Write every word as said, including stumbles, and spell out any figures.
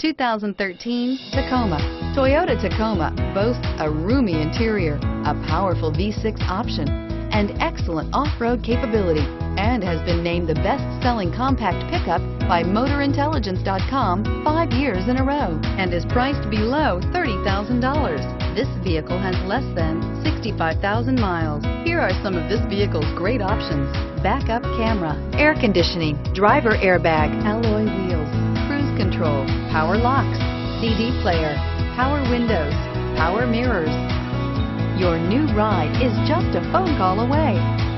two thousand thirteen Tacoma. Toyota Tacoma boasts a roomy interior, a powerful V six option, and excellent off-road capability, and has been named the best-selling compact pickup by Motor Intelligence dot com five years in a row, and is priced below thirty thousand dollars. This vehicle has less than sixty-five thousand miles. Here are some of this vehicle's great options: backup camera, air conditioning, driver airbag, alloy wheels, cruise control, power locks, C D player, power windows, power mirrors. Your new ride is just a phone call away.